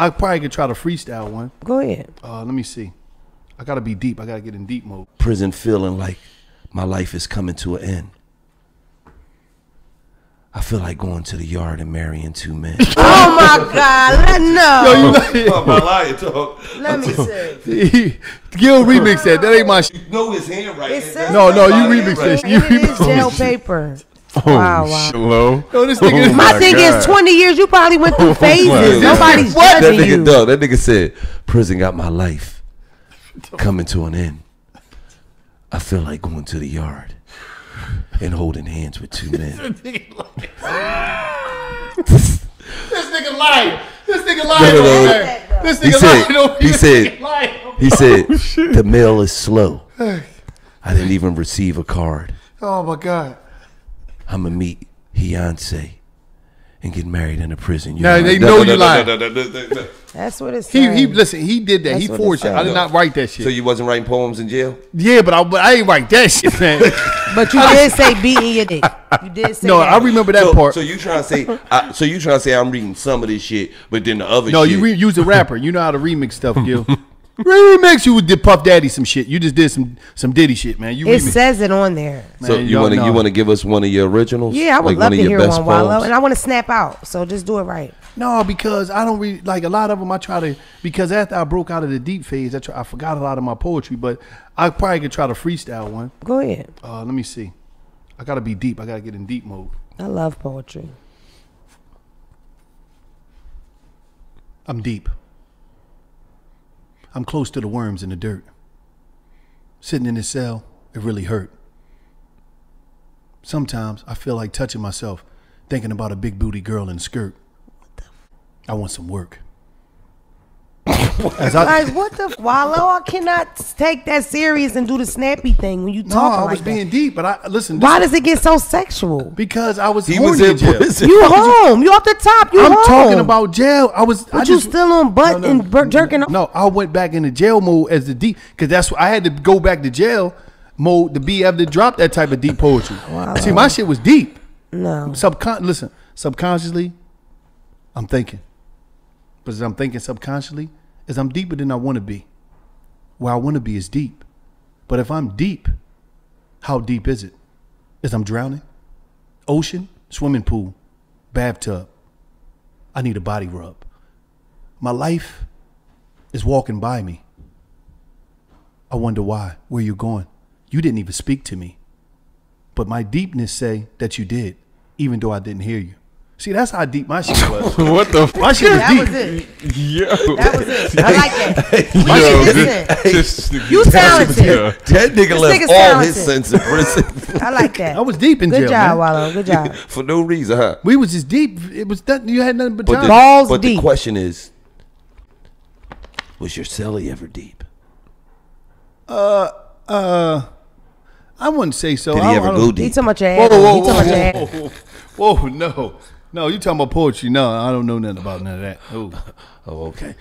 I probably could try to freestyle one. Go ahead. Let me see. I gotta be deep. I gotta get in deep mode. Prison feeling like my life is coming to an end. I feel like going to the yard and marrying two men. Oh my God, let no. Yo, you my liar talk. Let me see. Gil remix that. That ain't my shit. You know his handwriting. No, no, you remix this. You remix jail paper. Oh, wow, wow. Hello? No, this nigga, my thing is 20 years, you probably went through phases. Oh, nobody's judging that nigga, you. Dog, that nigga said, prison got my life coming to an end. I feel like going to the yard and holding hands with two men. This nigga lied. This nigga lied over there. This nigga lied over here. He said, the mail is slow. I didn't even receive a card. Oh, my God. I'm going to meet Beyonce and get married in a prison. No, they know you lied. That's what it says. Listen, he did that. He forged it. I did not write that shit. So you wasn't writing poems in jail? Yeah, but I ain't write that shit, man. But you did say beating your dick. You did say that. I remember that part. So you trying to say I'm reading some of this shit, but then the other shit. No, you was a rapper. You know how to remix stuff, Gil. Remix, you did Puff Daddy some shit. You just did some Diddy shit, man. You it remix. Says it on there. So man, you wanna give us one of your originals? Yeah, I would love to hear one, Wallo. And I want to snap out. So just do it right. No, because I don't read like a lot of them. I try to, because after I broke out of the deep phase, I forgot a lot of my poetry. But I probably could try to freestyle one. Go ahead. Let me see. I gotta be deep. I gotta get in deep mode. I love poetry. I'm deep. I'm close to the worms in the dirt. Sitting in this cell, it really hurt. Sometimes I feel like touching myself, thinking about a big booty girl in a skirt. I want some work. Like, what the Wallo? I cannot take that serious and do the snappy thing when you talk. No, I was like being deep, but listen. Why does it get so sexual? Because I was. He was in jail. You home? You off the top? You I'm home. Talking about jail. I was. But you still on butt and jerking off? No, I went back into jail mode as the deep, because that's what I had to go back to jail mode to be able to drop that type of deep poetry. Wow. See, my shit was deep. No. Subconsciously, I'm thinking, but as I'm thinking subconsciously, is I'm deeper than I want to be. Where I want to be is deep. But if I'm deep, how deep is it? Is I'm drowning? Ocean, swimming pool, bathtub. I need a body rub. My life is walking by me. I wonder why. Where you going? You didn't even speak to me. But my deepness say that you did, even though I didn't hear you. See, that's how deep my shit was. What the fuck? My shit was deep. That was it. I like that. Yo, you talented. That nigga left all his sense in prison. I like that. I was deep in jail. Good job, Wallo. Good job. For no reason, huh? We was just deep. It was nothing. You had nothing but time. Balls deep. But the question is, was your celly ever deep? I wouldn't say so. Did he ever go deep? He too much ass. Whoa, no. No, you talking about poetry? No, I don't know nothing about none of that. Oh, okay.